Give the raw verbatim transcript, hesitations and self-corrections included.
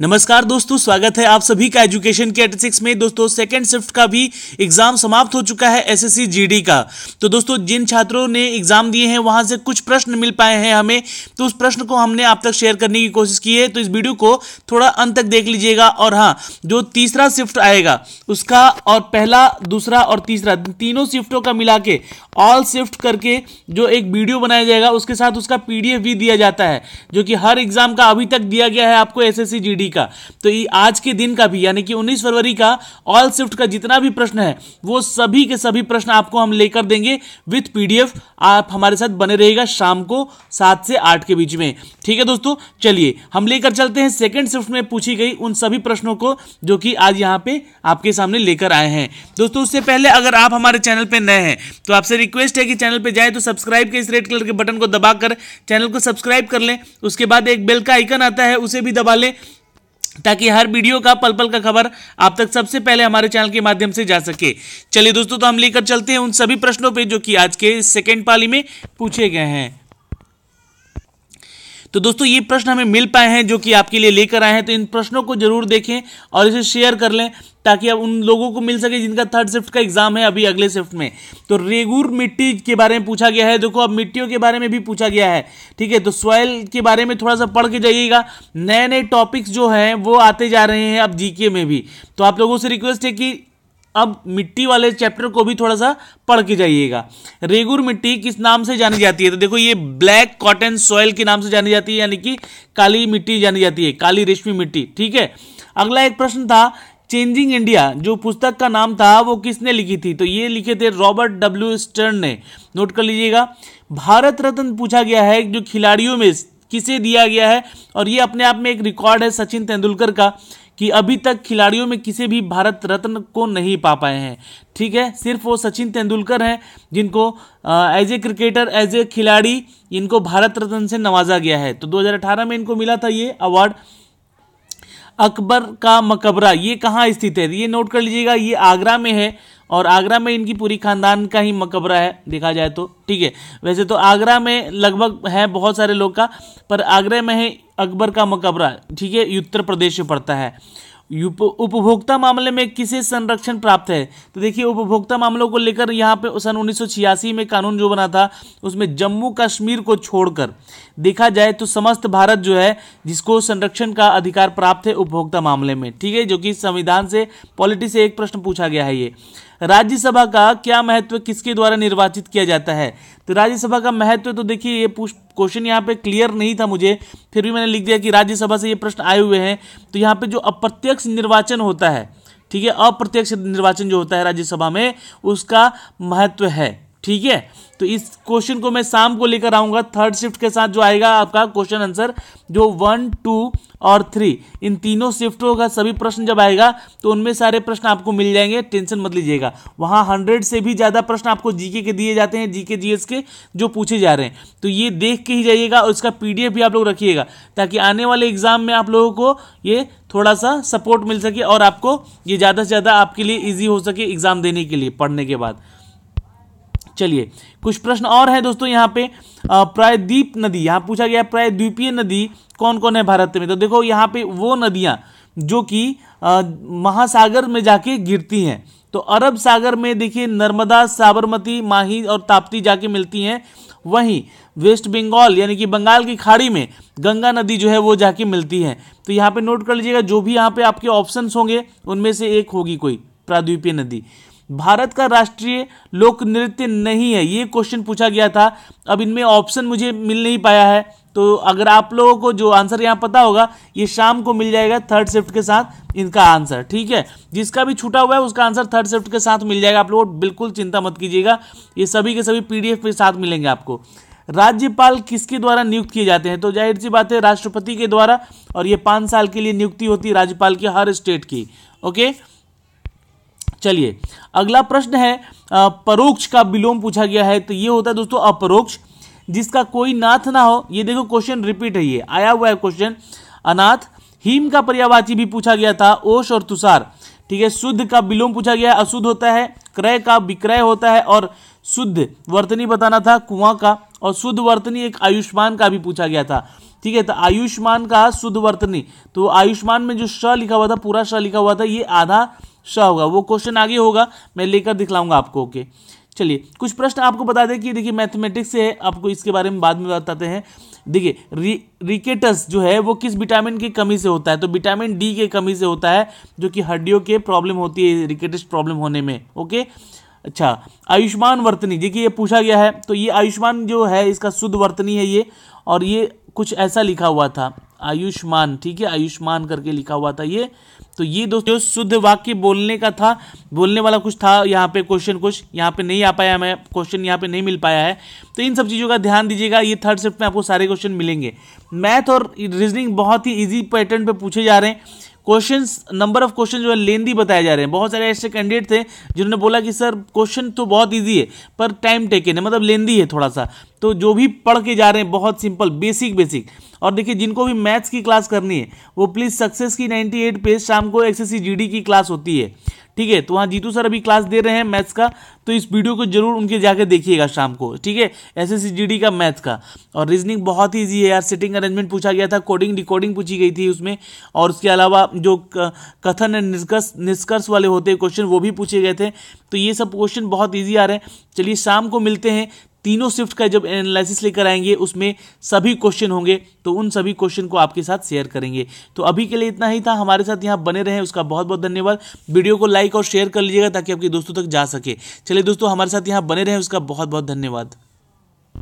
नमस्कार दोस्तों, स्वागत है आप सभी का एजुकेशन के एटी सिक्स में। दोस्तों सेकंड शिफ्ट का भी एग्जाम समाप्त हो चुका है एसएससी जीडी का। तो दोस्तों जिन छात्रों ने एग्जाम दिए हैं वहां से कुछ प्रश्न मिल पाए हैं हमें, तो उस प्रश्न को हमने आप तक शेयर करने की कोशिश की है। तो इस वीडियो को थोड़ा अंत तक देख लीजिएगा। और हाँ, जो तीसरा शिफ्ट आएगा उसका और पहला, दूसरा और तीसरा तीनों शिफ्टों का मिला के ऑल शिफ्ट करके जो एक वीडियो बनाया जाएगा उसके साथ उसका पीडीएफ भी दिया जाता है, जो कि हर एग्जाम का अभी तक दिया गया है आपको एसएससी जीडी का। तो आज के दिन का भी यानी कि उन्नीस फरवरी का ऑल शिफ्ट का जितना भी प्रश्न है वो सभी के सभी प्रश्न आपको हम लेकर देंगे विद पीडीएफ। आप हमारे साथ बने रहिएगा शाम को सात से आठ के बीच में, ठीक है दोस्तों। चलिए हम लेकर चलते हैं सेकंड शिफ्ट में पूछी गई उन सभी प्रश्नों को जो कि आज यहां पे आपके सामने लेकर आए हैं। दोस्तों उससे पहले अगर आप हमारे चैनल पे नए हैं तो आपसे रिक्वेस्ट है कि चैनल पे जाए तो सब्सक्राइब के इस रेड कलर के बटन को दबाकर चैनल को सब्सक्राइब कर लें। उसके बाद एक बेल का आइकन आता है उसे भी दबा लें ताकि हर वीडियो का पल पल का खबर आप तक सबसे पहले हमारे चैनल के माध्यम से जा सके। चलिए दोस्तों, तो हम लेकर चलते हैं उन सभी प्रश्नों पे जो कि आज के सेकंड पाली में पूछे गए हैं। तो दोस्तों ये प्रश्न हमें मिल पाए हैं जो कि आपके लिए लेकर आए हैं। तो इन प्रश्नों को जरूर देखें और इसे शेयर कर लें ताकि अब उन लोगों को मिल सके जिनका थर्ड शिफ्ट का एग्जाम है अभी अगले शिफ्ट में। तो रेगुर मिट्टी के बारे में पूछा गया है। देखो अब मिट्टियों के बारे में भी पूछा गया है, ठीक है। तो सॉइल के बारे में थोड़ा सा पढ़ के जाइएगा। नए नए टॉपिक्स जो हैं वो आते जा रहे हैं अब जीके में भी। तो आप लोगों से रिक्वेस्ट है कि अब मिट्टी वाले चैप्टर को भी थोड़ा सा पढ़ के जाइएगा। रेगुर मिट्टी किस नाम से जानी जाती है? तो देखो ये ब्लैक कॉटन सॉइल के नाम से जानी जाती है, यानी कि काली मिट्टी जानी जाती है, काली रेशमी मिट्टी, ठीक है। अगला एक प्रश्न था चेंजिंग इंडिया, जो पुस्तक का नाम था वो किसने लिखी थी? तो ये लिखे थे रॉबर्ट डब्ल्यू स्टर्न ने, नोट कर लीजिएगा। भारत रत्न पूछा गया है जो खिलाड़ियों में किसे दिया गया है, और ये अपने आप में एक रिकॉर्ड है सचिन तेंदुलकर का कि अभी तक खिलाड़ियों में किसी भी भारत रत्न को नहीं पा पाए हैं, ठीक है। सिर्फ वो सचिन तेंदुलकर हैं जिनको as a cricketer, as a खिलाड़ी इनको भारत रत्न से नवाजा गया है। तो दो हज़ार अठारह में इनको मिला था ये अवार्ड। अकबर का मकबरा ये कहाँ स्थित है? ये नोट कर लीजिएगा, ये आगरा में है और आगरा में इनकी पूरी खानदान का ही मकबरा है देखा जाए तो, ठीक है। वैसे तो आगरा में लगभग है बहुत सारे लोग का, पर आगरा में है अकबर का मकबरा, ठीक है। उत्तर प्रदेश में पड़ता है। उपभोक्ता मामले में किसे संरक्षण प्राप्त है? तो देखिए उपभोक्ता मामलों को लेकर यहाँ पे सन उन्नीस सौ छियासी में कानून जो बना था उसमें जम्मू कश्मीर को छोड़कर देखा जाए तो समस्त भारत जो है जिसको संरक्षण का अधिकार प्राप्त है उपभोक्ता मामले में, ठीक है, जो कि संविधान से पॉलिटी से एक प्रश्न पूछा गया है। ये राज्यसभा का क्या महत्व किसके द्वारा निर्वाचित किया जाता है? तो राज्यसभा का महत्व तो देखिए ये क्वेश्चन यहाँ पे क्लियर नहीं था मुझे, फिर भी मैंने लिख दिया कि राज्यसभा से ये प्रश्न आए हुए हैं। तो यहाँ पे जो अप्रत्यक्ष निर्वाचन होता है, ठीक है, अप्रत्यक्ष निर्वाचन जो होता है राज्यसभा में उसका महत्व है, ठीक है। तो इस क्वेश्चन को मैं शाम को लेकर आऊंगा थर्ड शिफ्ट के साथ, जो आएगा आपका क्वेश्चन आंसर जो वन टू और थ्री इन तीनों शिफ्टों का सभी प्रश्न जब आएगा तो उनमें सारे प्रश्न आपको मिल जाएंगे, टेंशन मत लीजिएगा। वहां हंड्रेड से भी ज्यादा प्रश्न आपको जीके के दिए जाते हैं, जीके जीएस के जो पूछे जा रहे हैं। तो ये देख के ही जाइएगा और उसका पीडीएफ भी आप लोग रखिएगा ताकि आने वाले एग्जाम में आप लोगों को ये थोड़ा सा सपोर्ट मिल सके और आपको ये ज्यादा से ज्यादा आपके लिए ईजी हो सके एग्जाम देने के लिए पढ़ने के बाद। चलिए कुछ प्रश्न और हैं दोस्तों। यहाँ पे प्रायद्वीप नदी, यहाँ पूछा गया प्रायद्वीपीय नदी कौन कौन है भारत में? तो देखो यहाँ पे वो नदियां जो कि महासागर में जाके गिरती हैं। तो अरब सागर में देखिए नर्मदा, साबरमती, माही और ताप्ती जाके मिलती हैं। वहीं वेस्ट बंगाल यानी कि बंगाल की खाड़ी में गंगा नदी जो है वो जाके मिलती है। तो यहाँ पे नोट कर लीजिएगा, जो भी यहाँ पे आपके ऑप्शंस होंगे उनमें से एक होगी कोई प्रायद्वीपीय नदी। भारत का राष्ट्रीय लोक नृत्य नहीं है, ये क्वेश्चन पूछा गया था। अब इनमें ऑप्शन मुझे मिल नहीं पाया है, तो अगर आप लोगों को जो आंसर यहाँ पता होगा ये शाम को मिल जाएगा थर्ड शिफ्ट के साथ इनका आंसर, ठीक है। जिसका भी छूटा हुआ है उसका आंसर थर्ड शिफ्ट के साथ मिल जाएगा। आप लोग बिल्कुल चिंता मत कीजिएगा, ये सभी के सभी पीडीएफ के साथ मिलेंगे आपको। राज्यपाल किसके द्वारा नियुक्त किए जाते हैं? तो जाहिर सी बात है राष्ट्रपति के द्वारा, और ये पाँच साल के लिए नियुक्ति होती है राज्यपाल की हर स्टेट की, ओके। चलिए अगला प्रश्न है परोक्ष का विलोम पूछा गया है। तो ये होता है दोस्तों अपरोक्ष, जिसका कोई नाथ ना हो। ये देखो क्वेश्चन रिपीट है, ये आया हुआ है क्वेश्चन। अनाथ, हिम का पर्यायवाची भी पूछा गया था, ओश और तुषार, ठीक है। शुद्ध का विलोम पूछा गया है, अशुद्ध होता है। क्रय का विक्रय होता है, और शुद्ध वर्तनी बताना था कुआं का, और शुद्ध वर्तनी एक आयुष्मान का भी पूछा गया था। ठीक है। तो आयुष्मान का शुद्धवर्तनी, तो आयुष्मान में जो श लिखा हुआ था पूरा श लिखा हुआ था, ये आधा श होगा। वो क्वेश्चन आगे होगा, मैं लेकर दिखलाऊंगा आपको। ओके चलिए कुछ प्रश्न आपको बता दें कि देखिए मैथमेटिक्स से आपको इसके बारे में बाद में बताते हैं। देखिए रि, रिकेटस जो है वो किस विटामिन की कमी से होता है, तो विटामिन डी की कमी से होता है, जो कि हड्डियों के प्रॉब्लम होती है रिकेटस प्रॉब्लम होने में। ओके अच्छा आयुष्मान वर्तनी देखिए ये पूछा गया है, तो ये आयुष्मान जो है इसका शुद्ध वर्तनी है ये, और ये कुछ ऐसा लिखा हुआ था आयुष्मान, ठीक है आयुष्मान करके लिखा हुआ था ये। तो ये दोस्तों शुद्ध वाक्य बोलने का था, बोलने वाला कुछ था यहाँ पे क्वेश्चन, कुछ यहाँ पे नहीं आ पाया, मैं क्वेश्चन यहाँ पे नहीं मिल पाया है, तो इन सब चीज़ों का ध्यान दीजिएगा। ये थर्ड शिफ्ट में आपको सारे क्वेश्चन मिलेंगे। मैथ और रीजनिंग बहुत ही ईजी पैटर्न पे पूछे जा रहे हैं क्वेश्चन, नंबर ऑफ क्वेश्चन जो है लेंदी बताए जा रहे हैं। बहुत सारे ऐसे कैंडिडेट थे जिन्होंने बोला कि सर क्वेश्चन तो बहुत ईजी है पर टाइम टेकन है, मतलब लेंदी है थोड़ा सा, तो जो भी पढ़ के जा रहे हैं बहुत सिंपल बेसिक बेसिक। और देखिए जिनको भी मैथ्स की क्लास करनी है वो प्लीज़ सक्सेस की अट्ठानवे पेज शाम को एसएससी जीडी की क्लास होती है, ठीक है। तो वहाँ जीतू सर अभी क्लास दे रहे हैं मैथ्स का, तो इस वीडियो को जरूर उनके जाके देखिएगा शाम को, ठीक है एसएससी जीडी का मैथ्स का। और रीजनिंग बहुत ईजी है यार, सिटिंग अरेंजमेंट पूछा गया था, कोडिंग डिकोडिंग पूछी गई थी उसमें, और उसके अलावा जो कथन एंड निष्कर्ष निष्कर्ष वाले होते हैं क्वेश्चन वो भी पूछे गए थे। तो ये सब क्वेश्चन बहुत ईजी आ रहे हैं। चलिए शाम को मिलते हैं, तीनों शिफ्ट का जब एनालिसिस लेकर आएंगे उसमें सभी क्वेश्चन होंगे, तो उन सभी क्वेश्चन को आपके साथ शेयर करेंगे। तो अभी के लिए इतना ही था, हमारे साथ यहाँ बने रहें उसका बहुत बहुत धन्यवाद। वीडियो को लाइक और शेयर कर लीजिएगा ताकि आपके दोस्तों तक जा सके। चलिए दोस्तों हमारे साथ यहाँ बने रहें उसका बहुत बहुत धन्यवाद।